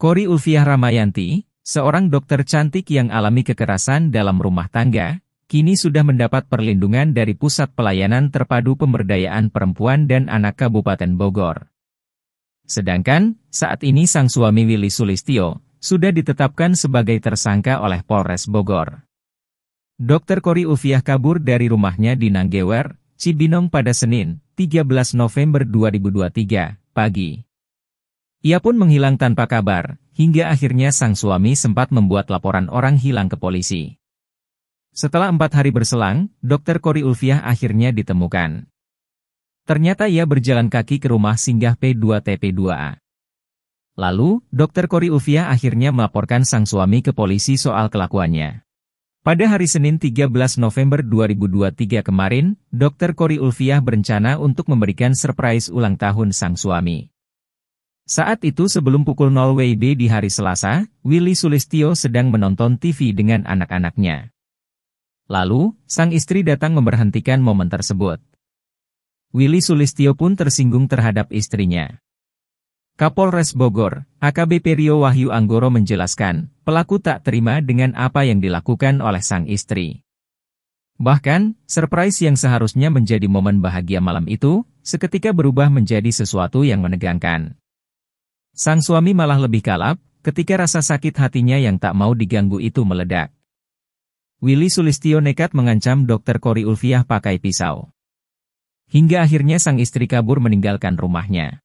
Qory Ulfiyah Ramayanti, seorang dokter cantik yang alami kekerasan dalam rumah tangga, kini sudah mendapat perlindungan dari Pusat Pelayanan Terpadu Pemberdayaan Perempuan dan Anak Kabupaten Bogor. Sedangkan, saat ini sang suami Willy Sulistio, sudah ditetapkan sebagai tersangka oleh Polres Bogor. Dr. Qory Ulfiyah kabur dari rumahnya di Nanggewer, Cibinong pada Senin, 13 November 2023, pagi. Ia pun menghilang tanpa kabar, hingga akhirnya sang suami sempat membuat laporan orang hilang ke polisi. Setelah 4 hari berselang, Dr. Qory Ulfiyah akhirnya ditemukan. Ternyata ia berjalan kaki ke rumah singgah P2TP2A. Lalu, Dr. Qory Ulfiyah akhirnya melaporkan sang suami ke polisi soal kelakuannya. Pada hari Senin 13 November 2023 kemarin, Dr. Qory Ulfiyah berencana untuk memberikan surprise ulang tahun sang suami. Saat itu sebelum pukul 0 WIB di hari Selasa, Willy Sulistio sedang menonton TV dengan anak-anaknya. Lalu, sang istri datang memberhentikan momen tersebut. Willy Sulistio pun tersinggung terhadap istrinya. Kapolres Bogor, AKBP Rio Wahyu Anggoro menjelaskan, pelaku tak terima dengan apa yang dilakukan oleh sang istri. Bahkan, surprise yang seharusnya menjadi momen bahagia malam itu, seketika berubah menjadi sesuatu yang menegangkan. Sang suami malah lebih kalap, ketika rasa sakit hatinya yang tak mau diganggu itu meledak. Willy Sulistio nekat mengancam Dr. Qory Ulfiyah pakai pisau. Hingga akhirnya sang istri kabur meninggalkan rumahnya.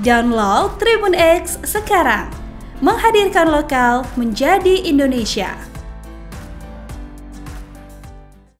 Download Tribun X sekarang. Menghadirkan lokal menjadi Indonesia.